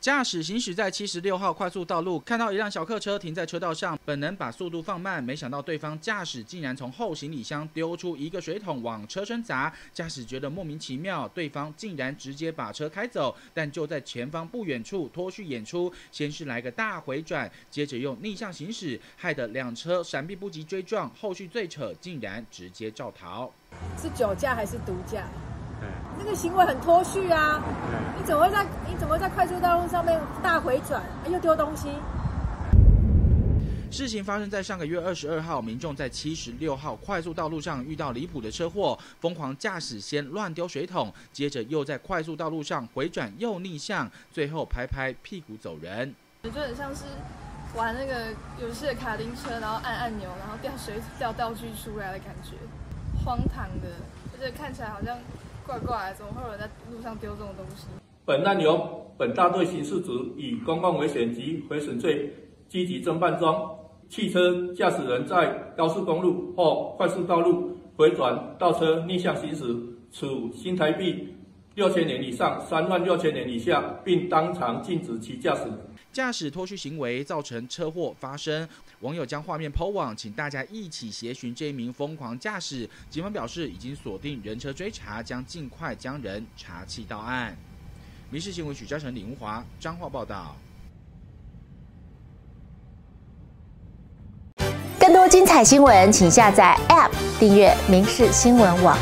驾驶行驶在76号快速道路，看到一辆小客车停在车道上，本能把速度放慢，没想到对方驾驶竟然从后行李箱丢出一个水桶往车身砸，驾驶觉得莫名其妙，对方竟然直接把车开走。但就在前方不远处脱序演出，先是来个大回转，接着用逆向行驶，害得两车闪避不及追撞，后续最扯竟然直接肇逃。是酒驾还是毒驾？ 那个行为很脱序啊！你怎么会在快速道路上面大回转，又丢东西？事情发生在上个月22号，民众在76号快速道路上遇到离谱的车祸，疯狂驾驶先乱丢水桶，接着又在快速道路上回转又逆向，最后拍拍屁股走人。就很像是玩那个游戏的卡丁车，然后按按钮，然后掉道具出来的感觉，荒唐的，而且看起来好像。 怪怪，怎么会有人在路上丢这种东西？本案由本大队刑事组以公共危险及毁损罪积极侦办中。汽车驾驶人在高速公路或快速道路回转倒车逆向行驶，处新台币6000元以上36000元以下，并当场禁止其驾驶。 驾驶脱序行为造成车祸发生，网友将画面抛网，请大家一起协寻这一名疯狂驾驶。警方表示已经锁定人车追查，将尽快将人查缉到案。民事新闻许嘉诚、李文华、彰化报道。更多精彩新闻，请下载 App 订阅《民事新闻网》。